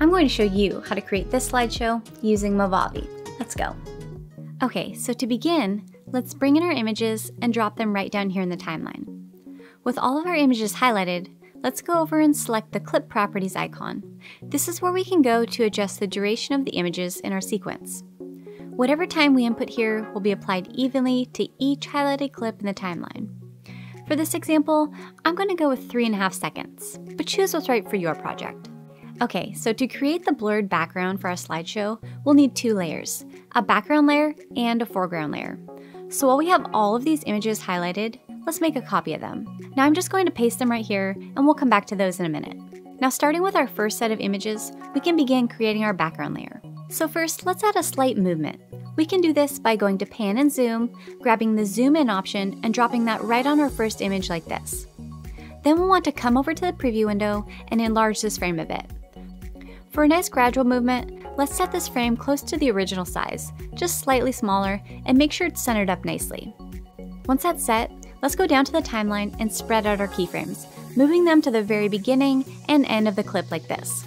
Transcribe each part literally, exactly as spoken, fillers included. I'm going to show you how to create this slideshow using Movavi. Let's go. Okay, so to begin, let's bring in our images and drop them right down here in the timeline. With all of our images highlighted, let's go over and select the Clip Properties icon. This is where we can go to adjust the duration of the images in our sequence. Whatever time we input here will be applied evenly to each highlighted clip in the timeline. For this example, I'm going to go with three and a half seconds, but choose what's right for your project. Okay, so to create the blurred background for our slideshow, we'll need two layers, a background layer and a foreground layer. So while we have all of these images highlighted, let's make a copy of them. Now I'm just going to paste them right here, and we'll come back to those in a minute. Now starting with our first set of images, we can begin creating our background layer. So first, let's add a slight movement. We can do this by going to pan and zoom, grabbing the zoom in option and dropping that right on our first image like this. Then we'll want to come over to the preview window and enlarge this frame a bit. For a nice gradual movement, let's set this frame close to the original size, just slightly smaller, and make sure it's centered up nicely. Once that's set, let's go down to the timeline and spread out our keyframes, moving them to the very beginning and end of the clip like this.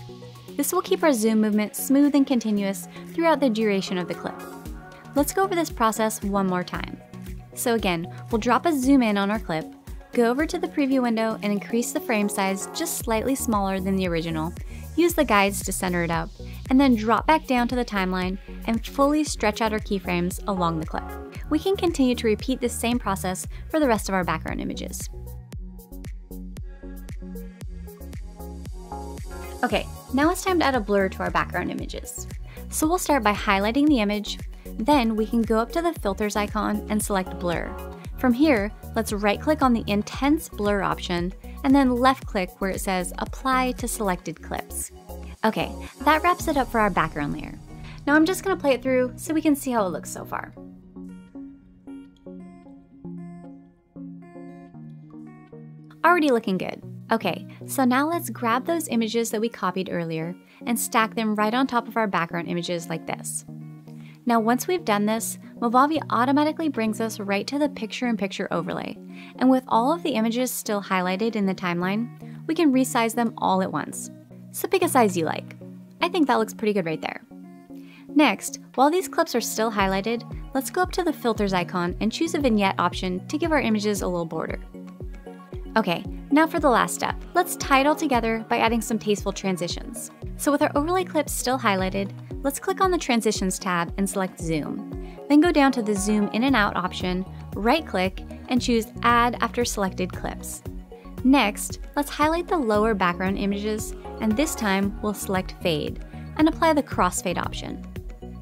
This will keep our zoom movement smooth and continuous throughout the duration of the clip. Let's go over this process one more time. So again, we'll drop a zoom in on our clip, go over to the preview window and increase the frame size just slightly smaller than the original, use the guides to center it up, and then drop back down to the timeline and fully stretch out our keyframes along the clip. We can continue to repeat this same process for the rest of our background images. Okay, now it's time to add a blur to our background images. So we'll start by highlighting the image, then we can go up to the filters icon and select blur. From here, let's right click on the intense blur option and then left click where it says apply to selected clips. Okay, that wraps it up for our background layer. Now I'm just gonna play it through so we can see how it looks so far. Already looking good. Okay, so now let's grab those images that we copied earlier and stack them right on top of our background images like this. Now once we've done this, Movavi automatically brings us right to the picture-in-picture overlay, and with all of the images still highlighted in the timeline, we can resize them all at once. So pick a size you like. I think that looks pretty good right there. Next, while these clips are still highlighted, let's go up to the filters icon and choose a vignette option to give our images a little border. Okay, now for the last step, let's tie it all together by adding some tasteful transitions. So with our overlay clips still highlighted, let's click on the Transitions tab and select Zoom. Then go down to the Zoom In and Out option, right click, and choose Add after selected clips. Next, let's highlight the lower background images, and this time we'll select Fade, and apply the Crossfade option.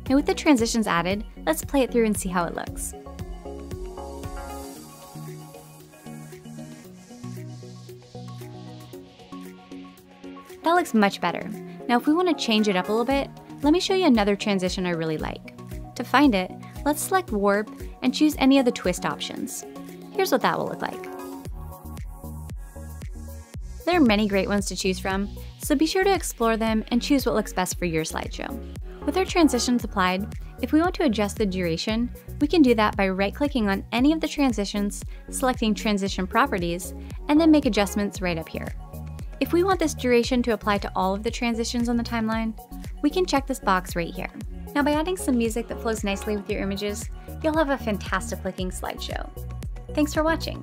Now with the transitions added, let's play it through and see how it looks. That looks much better. Now if we want to change it up a little bit, let me show you another transition I really like. To find it, let's select Warp and choose any of the twist options. Here's what that will look like. There are many great ones to choose from, so be sure to explore them and choose what looks best for your slideshow. With our transitions applied, if we want to adjust the duration, we can do that by right-clicking on any of the transitions, selecting Transition Properties, and then make adjustments right up here. If we want this duration to apply to all of the transitions on the timeline, we can check this box right here. Now by adding some music that flows nicely with your images, you'll have a fantastic looking slideshow. Thanks for watching.